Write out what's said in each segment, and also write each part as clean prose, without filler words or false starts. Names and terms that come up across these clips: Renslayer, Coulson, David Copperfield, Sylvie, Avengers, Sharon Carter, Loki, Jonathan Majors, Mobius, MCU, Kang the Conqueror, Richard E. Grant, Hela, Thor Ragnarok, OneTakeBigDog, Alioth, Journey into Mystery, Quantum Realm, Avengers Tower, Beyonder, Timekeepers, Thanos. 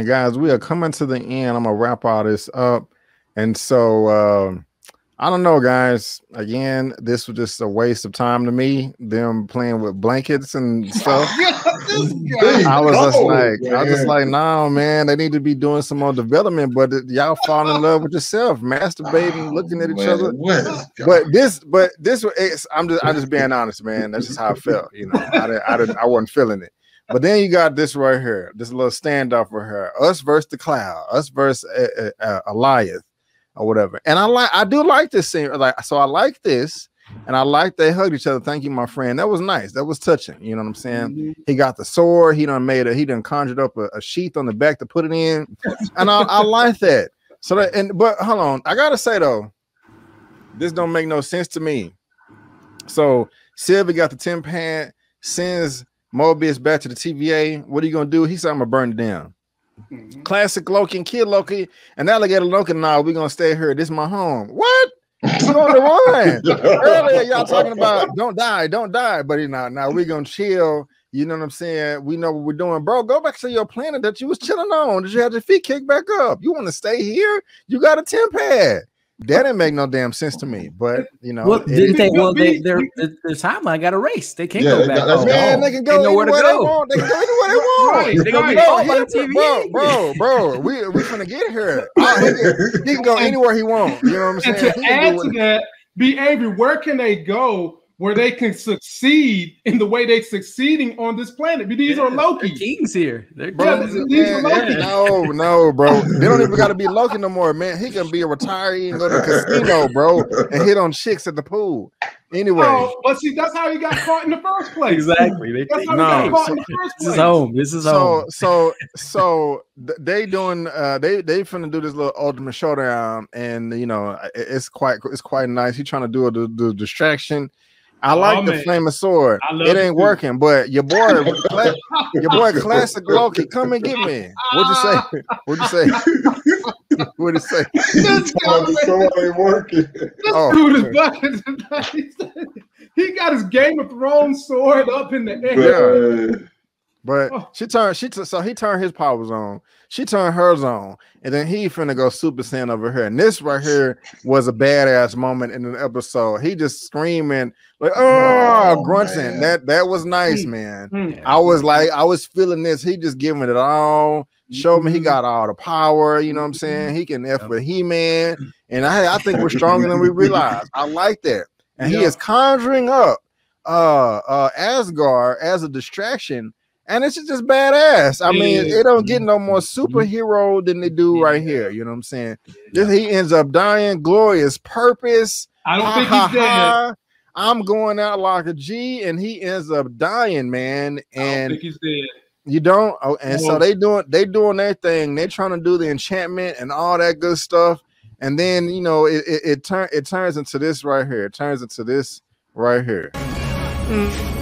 And guys, we are coming to the end. I'm gonna wrap all this up. And so I don't know, guys. Again, this was just a waste of time to me. Them playing with blankets and stuff. I was just like, nah, man. They need to be doing some more development. But y'all fall in love with yourself, masturbating, looking at each other. I'm just being honest, man. That's just how I felt. You know, I wasn't feeling it. But then you got this right here, this little standoff right here, us versus the cloud, us versus Alioth. Or whatever, and I do like this scene. I like this, and I like they hugged each other. Thank you, my friend. That was nice. That was touching. You know what I'm saying? Mm-hmm. He got the sword. He done conjured up a sheath on the back to put it in, and I like that. So that, and but hold on, I gotta say though, this don't make no sense to me. So Sylvie got the tin pan, sends Mobius back to the TVA. What are you gonna do? He said, I'm gonna burn it down. Mm-hmm. Classic Loki and Kid Loki and Alligator Loki. Now we're gonna stay here. This is my home. What? We're on the run. Earlier, y'all talking about don't die, buddy. Now we're gonna chill. You know what I'm saying? We know what we're doing, bro. Go back to your planet that you was chilling on. Did you have your feet kicked back up? You want to stay here? You got a temp pad. That didn't make no damn sense to me, but you know, well, their timeline got erased. They can't go back. They can go anywhere they want. They can go anywhere they want. Right. They gonna be bro. We finna get here. He can go anywhere he wants. You know what I'm saying? And to add to that, be able. Where can they go where they can succeed in the way they're succeeding on this planet? But these are Loki. Kings here. These are Loki. No, bro. They don't even got to be Loki no more, man. He can be a retiree and go to the casino, bro, and hit on chicks at the pool. Anyway. Oh, but see, that's how he got caught in the first place. Exactly. This is home. So they finna do this little ultimate showdown, and you know, it's quite nice. He's trying to do the distraction. I like the flaming sword. It ain't working, but your boy, classic Loki, come and get me. What'd you say? The sword ain't working. This dude is he got his Game of Thrones sword up in the air. Yeah. But he turned his powers on. She turned hers on, and then he finna go Super Saiyan over her. And this right here was a badass moment in the episode. He just screaming like, "Oh, grunting!" Man. That was nice, man. Yeah. I was feeling this. He just giving it all. Showed me he got all the power. You know what I'm saying? He can F with He-Man, and I think we're stronger than we realize. I like that, and he is conjuring up Asgard as a distraction. And it's just badass. I mean, it don't get no more superhero than they do right here. You know what I'm saying? Just, he ends up dying. Glorious purpose. I don't think he's dead yet. I'm going out like a G, and he ends up dying, man. And I don't think he's dead. You don't. Oh, and so they doing their thing. They trying to do the enchantment and all that good stuff. And then you know it turns into this right here. It turns into this right here. Mm.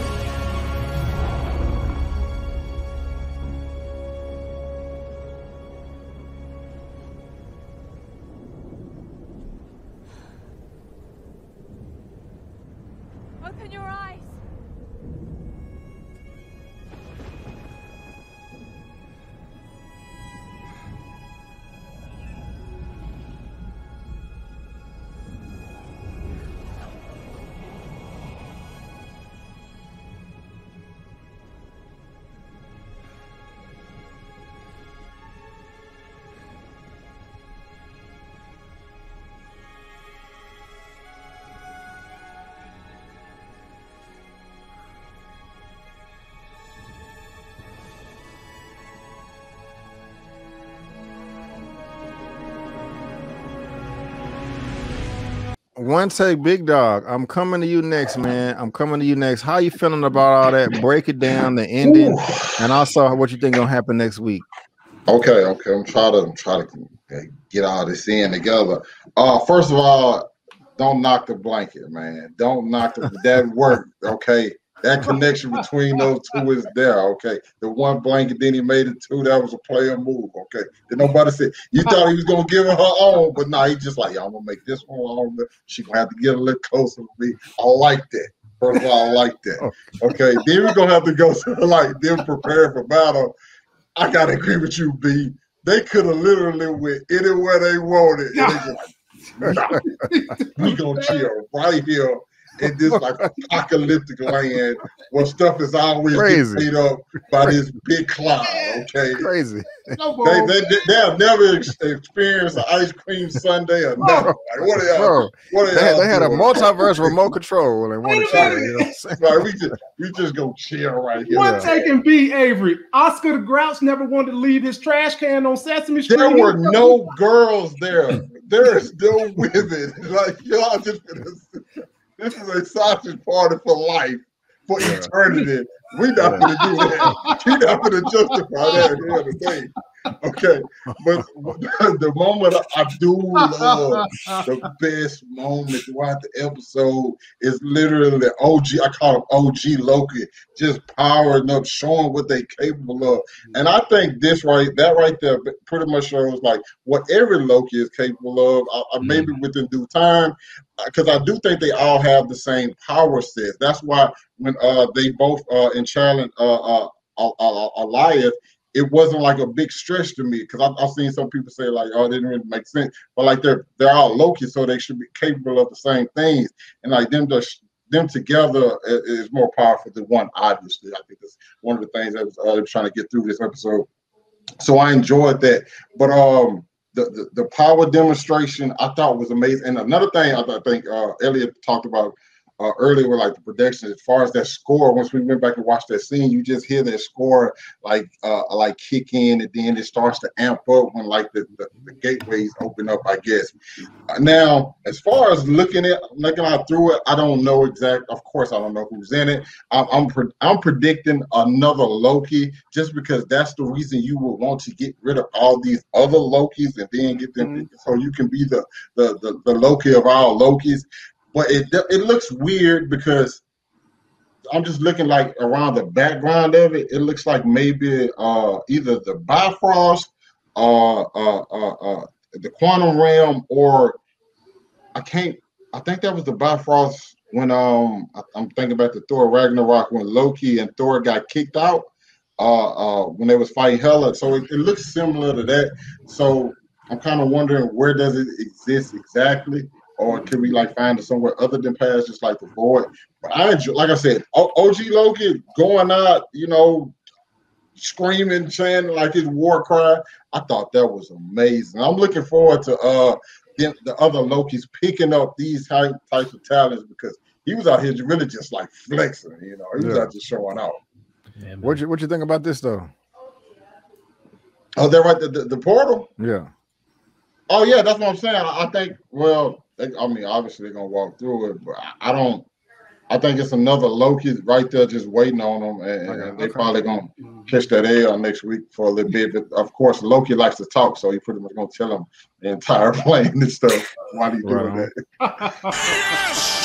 One take, big dog. I'm coming to you next, man. I'm coming to you next. How you feeling about all that? Break it down, the ending, and also what you think gonna happen next week. Okay. I'm trying to get all this in together. First of all, don't knock the blanket, man. Don't knock that worked. Okay, that connection between those two is there. Okay, the one blanket, then he made it two. That was a player move. Okay, then nobody said you thought he was gonna give her own, but nah, he just like, yeah, I'm gonna make this one. She gonna have to get a little closer to me. I like that. First of all, I like that. Okay, then we're gonna have to go to like them prepare for battle. I gotta agree with you, B. They could have literally went anywhere they wanted. And they just, nah, we gonna chill right here in this like apocalyptic land where stuff is always made up by this big cloud. Okay, crazy. They'll never experience an ice cream sundae or nothing. Like, what are they had a multiverse remote control and wanted to chill. You know what I'm saying? Like, we just go chill right here. One taking B. Avery. Oscar the Grouch never wanted to leave his trash can on Sesame Street. There were no girls there. There is no women. Like y'all just. This is a sausage party for life, for eternity. We're not going to do that. We're not going to justify that at the end of the day. Okay, but the moment I do love, the best moment throughout the episode is literally OG. I call him OG Loki, just powering up, showing what they're capable of. And I think that right there pretty much shows like what every Loki is capable of. Maybe within due time, because I do think they all have the same power sets. That's why when they both in challenge Alioth, it wasn't like a big stretch to me, because I've seen some people say like, "Oh, it didn't really make sense," but like they're all Loki, so they should be capable of the same things, and like them together is more powerful than one. Obviously, I think that's one of the things that was trying to get through this episode. So I enjoyed that, but the power demonstration I thought was amazing. And another thing I think Elliot talked about earlier with like the production, as far as that score, once we went back and watched that scene, you just hear that score like kick in, and then it starts to amp up when like the gateways open up, I guess. Now, as far as looking out through it, I don't know of course I don't know who's in it. I'm predicting another Loki, just because that's the reason you would want to get rid of all these other Lokis and then get them so you can be the Loki of all Lokis. But it looks weird, because I'm just looking like around the background of it. It looks like maybe either the Bifrost, the Quantum Realm, or I think that was the Bifrost when I'm thinking about the Thor Ragnarok, when Loki and Thor got kicked out when they was fighting Hela. So it looks similar to that. So I'm kind of wondering, where does it exist exactly? Or can we like find it somewhere other than past, just like the void? But I enjoy, like I said, OG Loki going out, you know, screaming, chanting like his war cry. I thought that was amazing. I'm looking forward to the other Lokis picking up these types of talents, because he was out here really just like flexing, you know, he was out just showing out. Yeah, what you think about this though? Oh, they're right, the portal. Yeah. Oh yeah, that's what I'm saying. I think obviously they're gonna walk through it, but I think it's another Loki right there just waiting on them, and they probably gonna catch that L next week for a little bit. But of course, Loki likes to talk, so he pretty much gonna tell him the entire plan and stuff. Why do you doing that? Yes!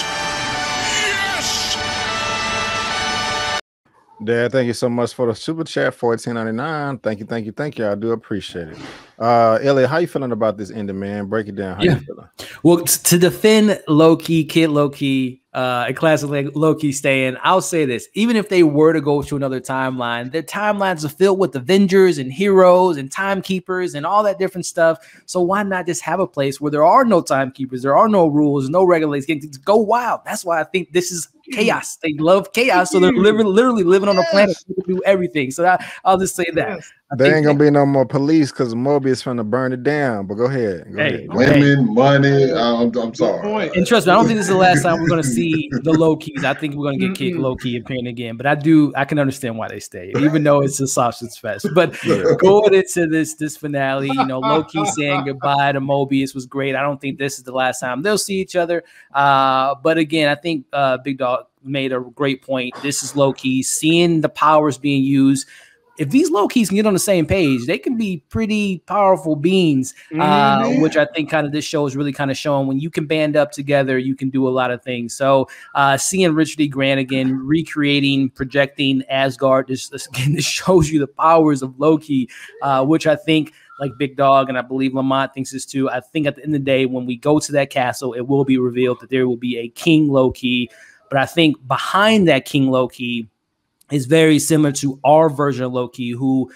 Dad, thank you so much for the super chat, $14.99. Thank you. I do appreciate it. Elliot, how you feeling about this ending, man? Break it down. How you feeling? Well, to defend Loki, Kid Loki, and classic Loki staying, I'll say this: even if they were to go to another timeline, their timelines are filled with Avengers and heroes and timekeepers and all that different stuff. So why not just have a place where there are no timekeepers, there are no rules, no regulations? Go wild. That's why I think this is chaos. They love chaos, so they're literally living on a planet to do everything. So I'll just say that. There ain't gonna be no more police because Mobius is trying to burn it down. But go ahead. Women, money. I'm sorry. And trust me, I don't think this is the last time we're gonna see the Lokis. I think we're gonna get Kid Loki appearing again. But I can understand why they stay, even though it's a sausage fest. But going into this finale, you know, Loki saying goodbye to Mobius was great. I don't think this is the last time they'll see each other. But again, I think Big Dog made a great point. This is Loki seeing the powers being used. If these Lokis can get on the same page, they can be pretty powerful beings, which I think kind of this show is really kind of showing. When you can band up together, you can do a lot of things. So seeing Richard E. Grant again, recreating, projecting Asgard, this shows you the powers of Loki, which I think, like Big Dog, and I believe Lamont thinks this too, I think at the end of the day, when we go to that castle, it will be revealed that there will be a King Loki. But I think behind that King Loki is very similar to our version of Loki, who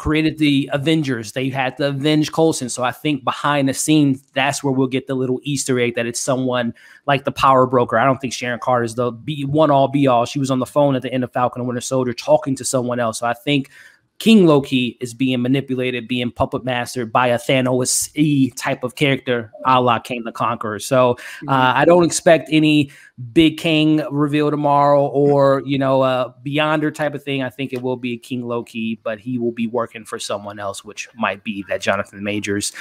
created the Avengers. They had to avenge Coulson. So I think behind the scenes, that's where we'll get the little Easter egg that it's someone like the power broker. I don't think Sharon Carter is the one-all be-all. She was on the phone at the end of Falcon and Winter Soldier talking to someone else. So I think King Loki is being manipulated, being puppet mastered by a Thanos-y type of character, a la Kang the Conqueror. So I don't expect any big Kang reveal tomorrow or, you know, a Beyonder type of thing. I think it will be King Loki, but he will be working for someone else, which might be that Jonathan Majors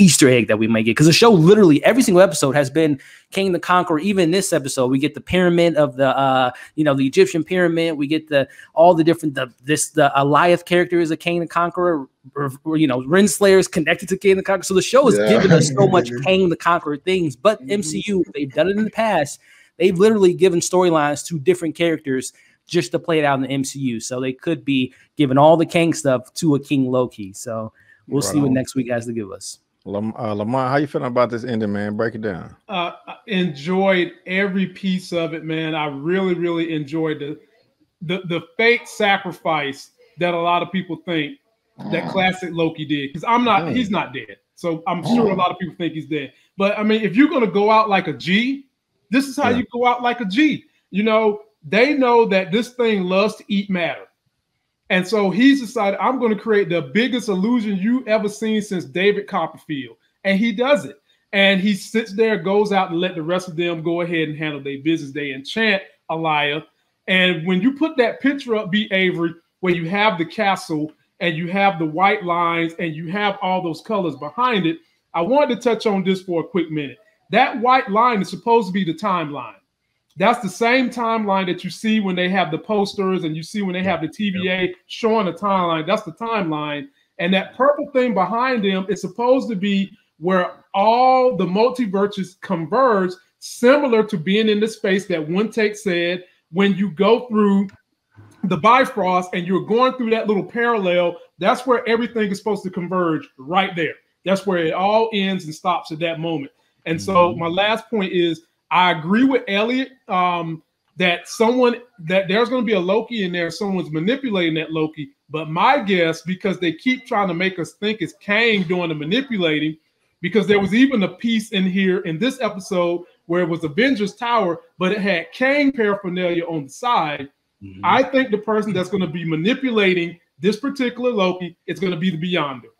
Easter egg that we might get. Because the show literally every single episode has been Kang the Conqueror. Even this episode, we get the pyramid of the, you know, the Egyptian pyramid. We get the all the different, the Alioth character. Is a Kang the Conqueror, or, you know, Renslayer is connected to Kang the Conqueror. So the show is giving us so much Kang the Conqueror things. But MCU, they've done it in the past. They've literally given storylines to different characters just to play it out in the MCU. So they could be giving all the Kang stuff to a King Loki. So we'll see what next week has to give us. Lamont, how you feeling about this ending, man? Break it down. I enjoyed every piece of it, man. I really, really enjoyed the fake sacrifice that a lot of people think that classic Loki did. Because I'm not, he's not dead. So I'm sure a lot of people think he's dead. But I mean, if you're going to go out like a G, this is how you go out like a G. You know, they know that this thing loves to eat matter. And so he's decided, I'm going to create the biggest illusion you ever seen since David Copperfield. And he does it. And he sits there, goes out and let the rest of them go ahead and handle their business. They enchant Elias. And when you put that picture up, B. Avery, where you have the castle and you have the white lines and you have all those colors behind it, I wanted to touch on this for a quick minute. That white line is supposed to be the timeline. That's the same timeline that you see when they have the posters and you see when they have the TVA showing the timeline. That's the timeline. And that purple thing behind them is supposed to be where all the multiverses converge, similar to being in the space that One Take said, when you go through the Bifrost and you're going through that little parallel, that's where everything is supposed to converge right there. That's where it all ends and stops at that moment. And so my last point is I agree with Elliot that there's going to be a Loki in there. Someone's manipulating that Loki. But my guess, because they keep trying to make us think it's Kang doing the manipulating, because there was even a piece in here in this episode where it was Avengers Tower, but it had Kang paraphernalia on the side. I think the person that's going to be manipulating this particular Loki is going to be the Beyonder.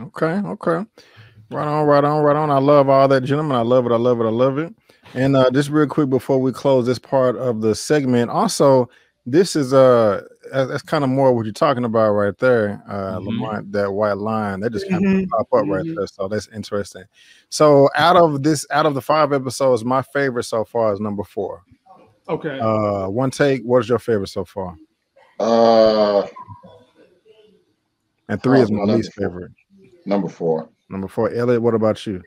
Okay. Right on. I love all that, gentlemen. I love it. And just real quick before we close this part of the segment, also, this is that's kind of more what you're talking about right there, Lamont, that white line. That just kind of pop up right there. So that's interesting. So out of the 5 episodes, my favorite so far is number 4. Okay. One Take, what is your favorite so far? And 3 is my least favorite. Number 4. Number 4. Elliot, what about you?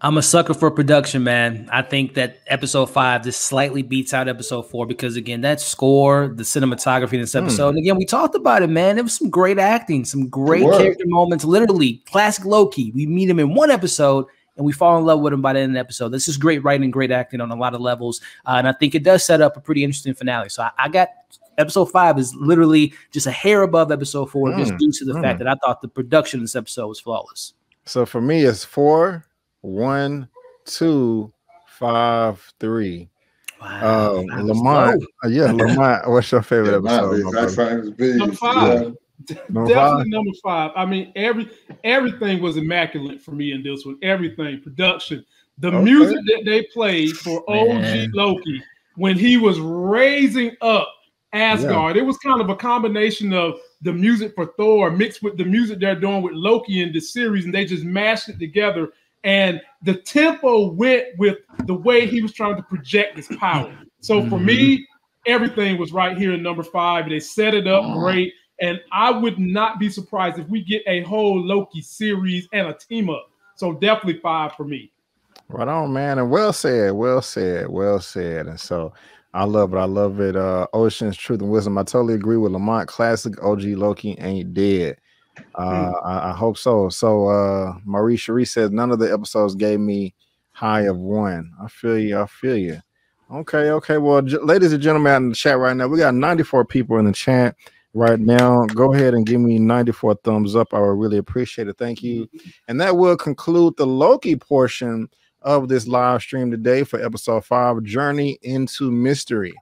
I'm a sucker for production, man. I think that episode 5 just slightly beats out episode 4 because, again, that score, the cinematography in this episode, and again, we talked about it, man. It was some great acting, some great character moments. Literally, classic Loki. We meet him in one episode, and we fall in love with him by the end of the episode. This is great writing, great acting on a lot of levels. And I think it does set up a pretty interesting finale. So I got episode 5 is literally just a hair above episode 4, just due to the fact that I thought the production of this episode was flawless. So for me, it's 4, 1, 2, 5, 3. Wow. Lamont, Lamont, what's your favorite episode? Definitely number 5. I mean, everything was immaculate for me in this one. Everything, production, the music that they played for OG Loki when he was raising up Asgard. It was kind of a combination of the music for Thor mixed with the music they're doing with Loki in this series, and they just mashed it together. And the tempo went with the way he was trying to project his power. So for me, everything was right here in number 5. They set it up great. And I would not be surprised if we get a whole Loki series and a team up. So definitely 5 for me. Right on, man. And well said. And so I love it. Ocean's Truth and Wisdom. I totally agree with Lamont. Classic OG Loki ain't dead. I hope so. So Marie Cherie says none of the episodes gave me high of 1. I feel you. Okay. Well, ladies and gentlemen out in the chat right now, we got 94 people in the chat. right now. Go ahead and give me 94 thumbs up. I would really appreciate it. Thank you. And that will conclude the Loki portion of this live stream today for episode 5, Journey into Mystery.